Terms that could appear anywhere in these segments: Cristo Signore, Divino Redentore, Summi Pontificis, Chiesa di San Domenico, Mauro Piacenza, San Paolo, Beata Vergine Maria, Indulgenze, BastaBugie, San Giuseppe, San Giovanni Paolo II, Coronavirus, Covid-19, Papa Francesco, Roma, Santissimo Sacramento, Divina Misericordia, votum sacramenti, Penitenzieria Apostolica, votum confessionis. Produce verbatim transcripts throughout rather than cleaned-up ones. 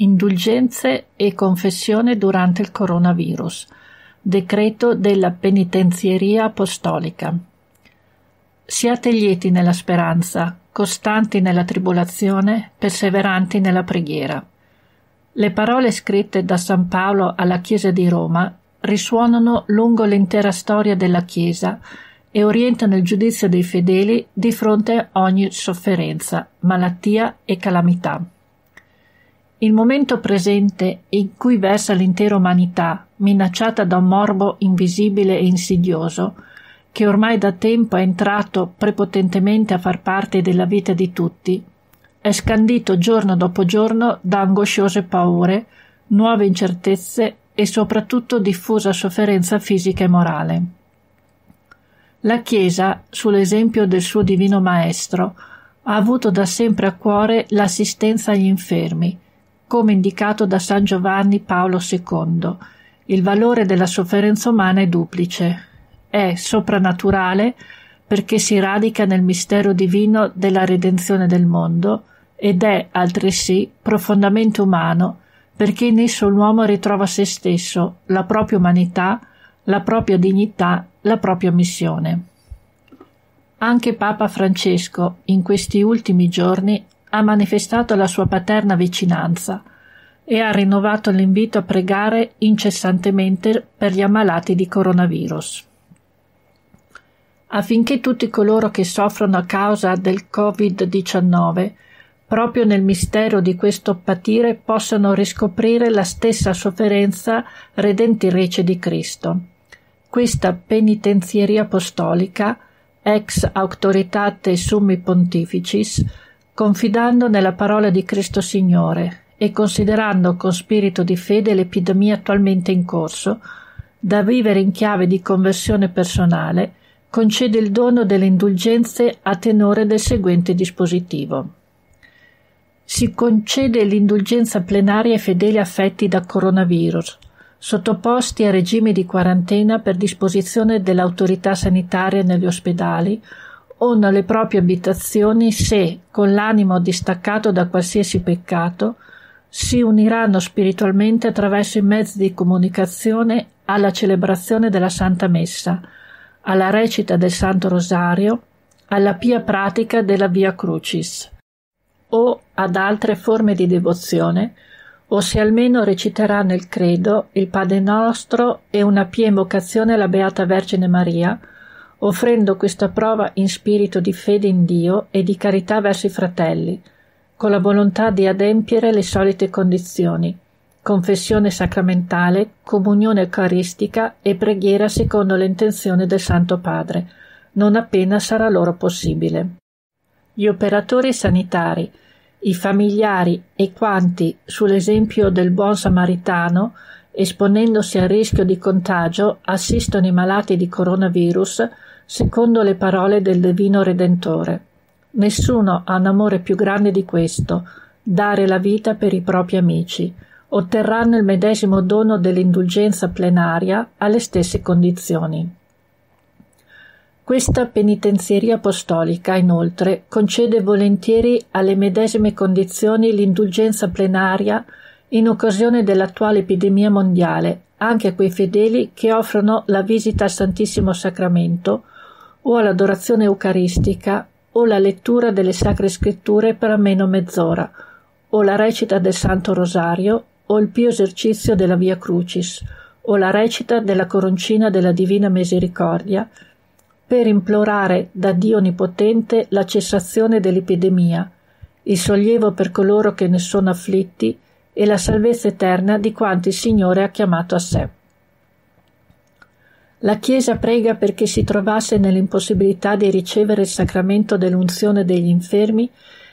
Indulgenze e confessione durante il coronavirus. Decreto della Penitenzieria Apostolica. Siate lieti nella speranza, costanti nella tribolazione, perseveranti nella preghiera. Le parole scritte da San Paolo alla Chiesa di Roma risuonano lungo l'intera storia della Chiesa e orientano il giudizio dei fedeli di fronte a ogni sofferenza, malattia e calamità. Il momento presente in cui versa l'intera umanità, minacciata da un morbo invisibile e insidioso, che ormai da tempo è entrato prepotentemente a far parte della vita di tutti, è scandito giorno dopo giorno da angosciose paure, nuove incertezze e soprattutto diffusa sofferenza fisica e morale. La Chiesa, sull'esempio del suo Divino Maestro, ha avuto da sempre a cuore l'assistenza agli infermi, come indicato da San Giovanni Paolo secondo. Il valore della sofferenza umana è duplice. È soprannaturale perché si radica nel mistero divino della redenzione del mondo ed è, altresì, profondamente umano perché in esso l'uomo ritrova se stesso, la propria umanità, la propria dignità, la propria missione. Anche Papa Francesco, in questi ultimi giorni, ha manifestato la sua paterna vicinanza e ha rinnovato l'invito a pregare incessantemente per gli ammalati di coronavirus. Affinché tutti coloro che soffrono a causa del covid diciannove, proprio nel mistero di questo patire, possano riscoprire la stessa sofferenza redentrice di Cristo. Questa penitenzieria apostolica, ex auctoritate summi pontificis, confidando nella parola di Cristo Signore e considerando con spirito di fede l'epidemia attualmente in corso, da vivere in chiave di conversione personale, concede il dono delle indulgenze a tenore del seguente dispositivo. Si concede l'indulgenza plenaria ai fedeli affetti da coronavirus, sottoposti a regime di quarantena per disposizione dell'autorità sanitaria negli ospedali o nelle proprie abitazioni se, con l'animo distaccato da qualsiasi peccato, si uniranno spiritualmente attraverso i mezzi di comunicazione alla celebrazione della Santa Messa, alla recita del Santo Rosario, alla pia pratica della Via Crucis o ad altre forme di devozione, o se almeno reciteranno il Credo, il Padre Nostro e una pia invocazione alla Beata Vergine Maria, offrendo questa prova in spirito di fede in Dio e di carità verso i fratelli, con la volontà di adempiere le solite condizioni: confessione sacramentale, comunione eucaristica e preghiera secondo le intenzioni del Santo Padre, non appena sarà loro possibile. Gli operatori sanitari, i familiari e quanti, sull'esempio del buon samaritano, esponendosi al rischio di contagio, assistono i malati di coronavirus secondo le parole del Divino Redentore. Nessuno ha un amore più grande di questo, dare la vita per i propri amici. Otterranno il medesimo dono dell'indulgenza plenaria alle stesse condizioni. Questa penitenzieria apostolica, inoltre, concede volentieri alle medesime condizioni l'indulgenza plenaria in occasione dell'attuale epidemia mondiale, anche a quei fedeli che offrono la visita al Santissimo Sacramento o all'adorazione eucaristica o la lettura delle Sacre Scritture per almeno mezz'ora, o la recita del Santo Rosario o il pio esercizio della Via Crucis, o la recita della coroncina della Divina Misericordia, per implorare da Dio Onnipotente la cessazione dell'epidemia, il sollievo per coloro che ne sono afflitti e la salvezza eterna di quanti il Signore ha chiamato a sé. La Chiesa prega perché si trovasse nell'impossibilità di ricevere il sacramento dell'unzione degli infermi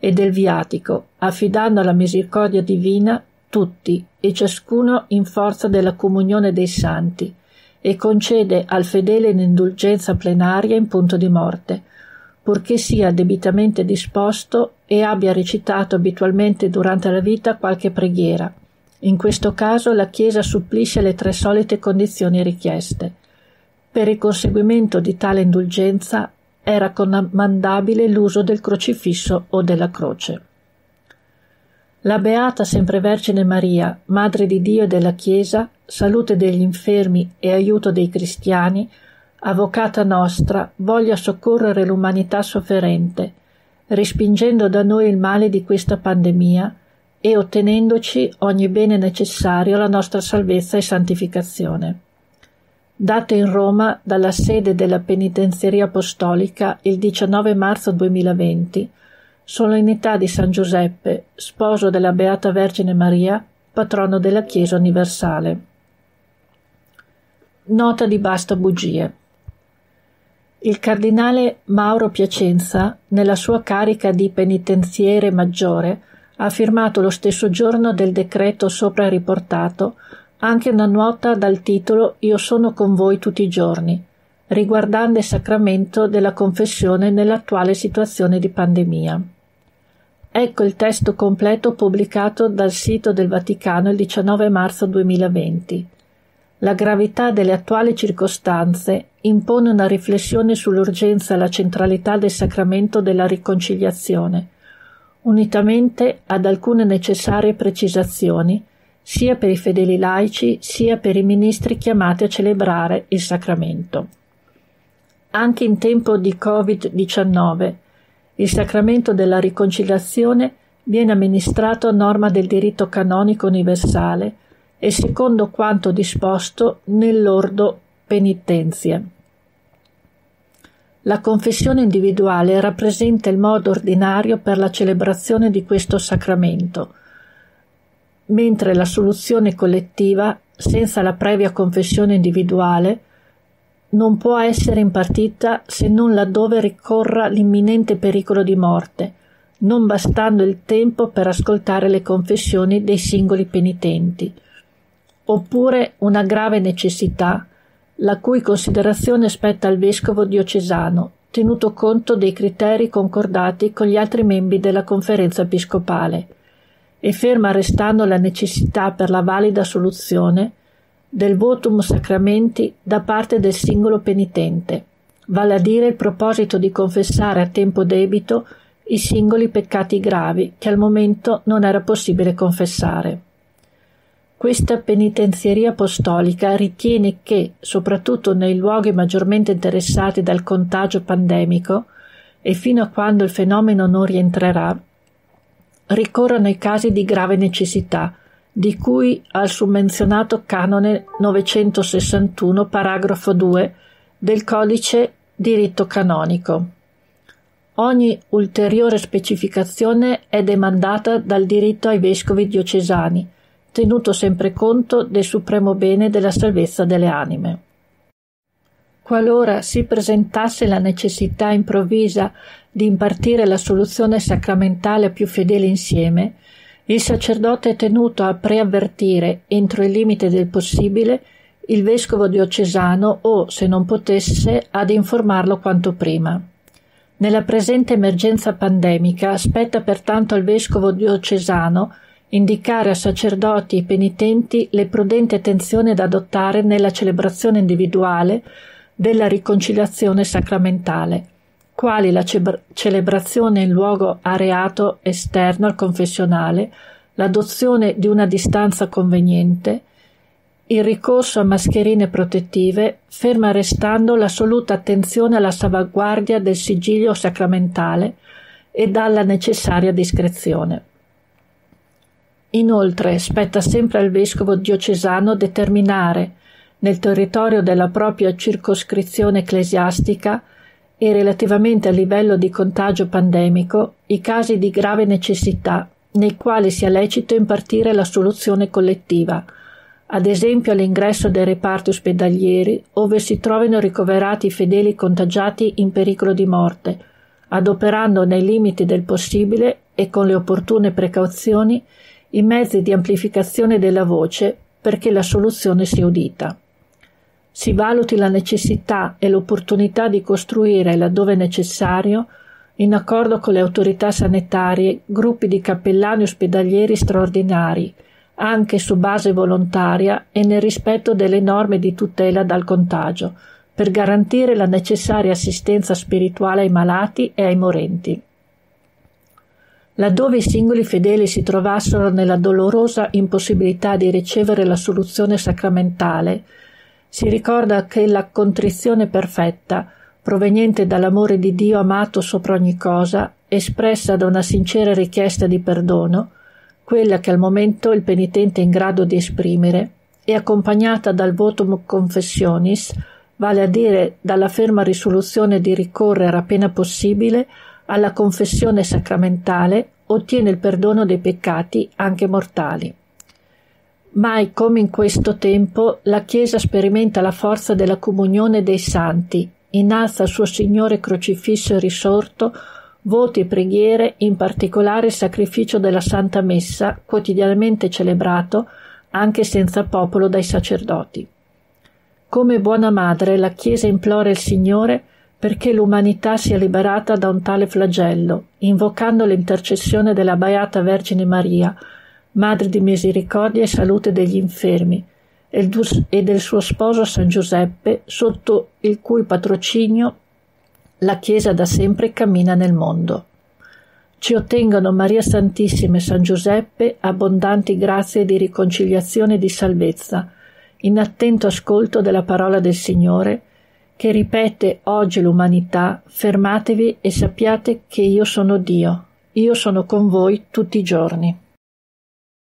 e del viatico, affidando alla misericordia divina tutti e ciascuno in forza della comunione dei santi, e concede al fedele l'indulgenza plenaria in punto di morte, purché sia debitamente disposto e abbia recitato abitualmente durante la vita qualche preghiera. In questo caso la Chiesa supplisce le tre solite condizioni richieste. Per il conseguimento di tale indulgenza era raccomandabile l'uso del crocifisso o della croce. La Beata Semprevergine Maria, Madre di Dio e della Chiesa, salute degli infermi e aiuto dei cristiani, Avvocata nostra, voglia soccorrere l'umanità sofferente, respingendo da noi il male di questa pandemia e ottenendoci ogni bene necessario alla nostra salvezza e santificazione. Dato in Roma dalla sede della Penitenzieria Apostolica il diciannove marzo duemilaventi, Solennità di San Giuseppe, sposo della Beata Vergine Maria, patrono della Chiesa universale. Nota di Basta Bugie. Il cardinale Mauro Piacenza, nella sua carica di penitenziere maggiore, ha firmato lo stesso giorno del decreto sopra riportato anche una nota dal titolo «Io sono con voi tutti i giorni», riguardante il sacramento della confessione nell'attuale situazione di pandemia. Ecco il testo completo pubblicato dal sito del Vaticano il diciannove marzo duemilaventi. La gravità delle attuali circostanze impone una riflessione sull'urgenza e la centralità del sacramento della riconciliazione, unitamente ad alcune necessarie precisazioni, sia per i fedeli laici, sia per i ministri chiamati a celebrare il sacramento. Anche in tempo di Covid diciannove, il sacramento della riconciliazione viene amministrato a norma del diritto canonico universale e secondo quanto disposto nell'ordo penitenzie. La confessione individuale rappresenta il modo ordinario per la celebrazione di questo sacramento, mentre la soluzione collettiva, senza la previa confessione individuale, non può essere impartita se non laddove ricorra l'imminente pericolo di morte, non bastando il tempo per ascoltare le confessioni dei singoli penitenti, oppure una grave necessità, la cui considerazione spetta al vescovo diocesano, tenuto conto dei criteri concordati con gli altri membri della conferenza episcopale, e ferma restando la necessità per la valida soluzione del votum sacramenti da parte del singolo penitente, vale a dire il proposito di confessare a tempo debito i singoli peccati gravi che al momento non era possibile confessare. Questa penitenzieria apostolica ritiene che, soprattutto nei luoghi maggiormente interessati dal contagio pandemico e fino a quando il fenomeno non rientrerà, ricorrono i casi di grave necessità, di cui al summenzionato canone novecentosessantuno, paragrafo due, del codice diritto canonico. Ogni ulteriore specificazione è demandata dal diritto ai vescovi diocesani, tenuto sempre conto del supremo bene della salvezza delle anime. Qualora si presentasse la necessità improvvisa di impartire la soluzione sacramentale più fedele insieme, il sacerdote è tenuto a preavvertire, entro il limite del possibile, il vescovo diocesano o, se non potesse, ad informarlo quanto prima. Nella presente emergenza pandemica spetta pertanto al vescovo diocesano indicare a sacerdoti e penitenti le prudenti attenzioni da adottare nella celebrazione individuale della riconciliazione sacramentale, quali la ce- celebrazione in luogo areato esterno al confessionale, l'adozione di una distanza conveniente, il ricorso a mascherine protettive, ferma restando l'assoluta attenzione alla salvaguardia del sigillo sacramentale e alla necessaria discrezione. Inoltre, spetta sempre al vescovo diocesano determinare nel territorio della propria circoscrizione ecclesiastica e relativamente al livello di contagio pandemico i casi di grave necessità nei quali sia lecito impartire la soluzione collettiva, ad esempio all'ingresso dei reparti ospedalieri ove si trovino ricoverati i fedeli contagiati in pericolo di morte, adoperando nei limiti del possibile e con le opportune precauzioni i mezzi di amplificazione della voce perché la soluzione sia udita. Si valuti la necessità e l'opportunità di costruire, laddove necessario, in accordo con le autorità sanitarie, gruppi di cappellani ospedalieri straordinari, anche su base volontaria e nel rispetto delle norme di tutela dal contagio, per garantire la necessaria assistenza spirituale ai malati e ai morenti. laddove i singoli fedeli si trovassero nella dolorosa impossibilità di ricevere la soluzione sacramentale. Si ricorda che la contrizione perfetta, proveniente dall'amore di Dio amato sopra ogni cosa, espressa da una sincera richiesta di perdono, quella che al momento il penitente è in grado di esprimere, e accompagnata dal votum confessionis, vale a dire dalla ferma risoluzione di ricorrere appena possibile alla confessione sacramentale, ottiene il perdono dei peccati anche mortali. Mai come in questo tempo la Chiesa sperimenta la forza della comunione dei santi, innalza al suo Signore crocifisso e risorto voti e preghiere, in particolare il sacrificio della Santa Messa, quotidianamente celebrato anche senza popolo dai sacerdoti. Come buona madre, la Chiesa implora il Signore perché l'umanità sia liberata da un tale flagello, invocando l'intercessione della Beata Vergine Maria, Madre di misericordia e salute degli infermi, e del suo sposo San Giuseppe, sotto il cui patrocinio la Chiesa da sempre cammina nel mondo. Ci ottengano Maria Santissima e San Giuseppe abbondanti grazie di riconciliazione e di salvezza, in attento ascolto della parola del Signore, che ripete oggi l'umanità: fermatevi e sappiate che io sono Dio, io sono con voi tutti i giorni.